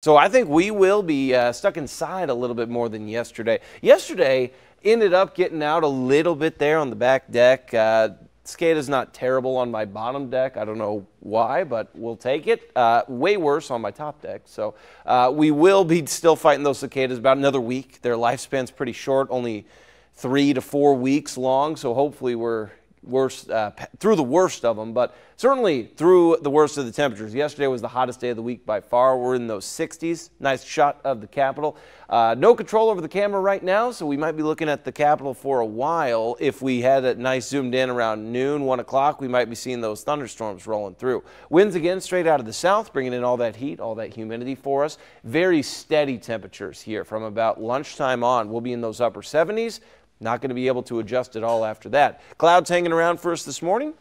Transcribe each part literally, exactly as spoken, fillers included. So I think we will be uh, stuck inside a little bit more than yesterday. Yesterday ended up getting out a little bit there on the back deck. Uh, Skada's not terrible on my bottom deck. I don't know why, but we'll take it. Uh, way worse on my top deck. So uh, we will be still fighting those cicadas about another week. Their lifespan's pretty short, only three to four weeks long. So hopefully we're worst uh, through the worst of them, but certainly through the worst of the temperatures. Yesterday was the hottest day of the week by far. We're in those sixties. Nice shot of the Capitol. Uh, no control over the camera right now, so we might be looking at the Capitol for a while. If we had it nice zoomed in around noon, one o'clock, we might be seeing those thunderstorms rolling through. Winds again straight out of the south, bringing in all that heat, all that humidity for us. Very steady temperatures here from about lunchtime on. We'll be in those upper seventies. Not going to be able to adjust at all after that. Clouds hanging around for us this morning.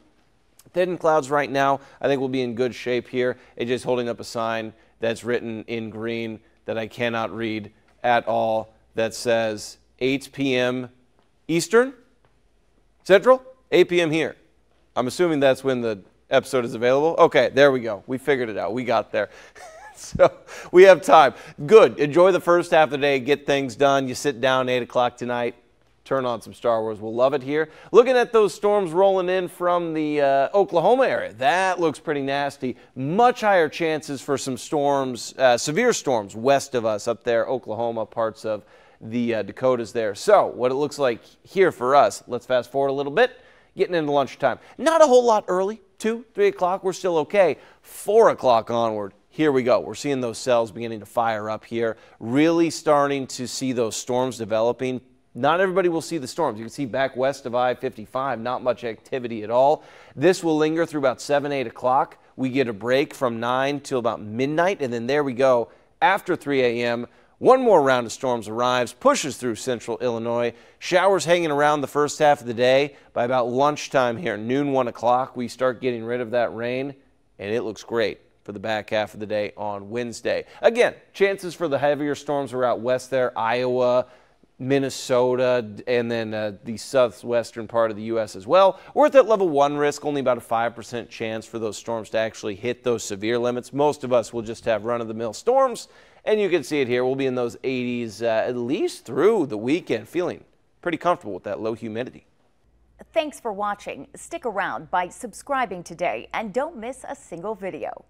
Thin clouds right now. I think we'll be in good shape here. A J's holding up a sign that's written in green that I cannot read at all that says eight P M Eastern, Central, eight P M here. I'm assuming that's when the episode is available. Okay, there we go. We figured it out. We got there. So we have time. Good. Enjoy the first half of the day. Get things done. You sit down eight o'clock tonight. Turn on some Star Wars. We'll love it here. Looking at those storms rolling in from the uh, Oklahoma area. That looks pretty nasty. Much higher chances for some storms, uh, severe storms west of us up there, Oklahoma, parts of the uh, Dakotas there. So what it looks like here for us, let's fast forward a little bit, getting into lunchtime. Not a whole lot early, two, three o'clock. We're still okay. Four o'clock onward. Here we go. We're seeing those cells beginning to fire up here, really starting to see those storms developing. Not everybody will see the storms. You can see back west of I fifty-five, not much activity at all. This will linger through about seven, eight o'clock. We get a break from nine till about midnight, and then there we go. After three A M, one more round of storms arrives, pushes through central Illinois. Showers hanging around the first half of the day. By about lunchtime here, noon, one o'clock, we start getting rid of that rain, and it looks great for the back half of the day on Wednesday. Again, chances for the heavier storms are out west there, Iowa, Minnesota, and then uh, the southwestern part of the U S as well. We're at that level one risk, only about a five percent chance for those storms to actually hit those severe limits. Most of us will just have run-of-the-mill storms, and you can see it here. We'll be in those eighties uh, at least through the weekend, feeling pretty comfortable with that low humidity. Thanks for watching. Stick around by subscribing today, and don't miss a single video.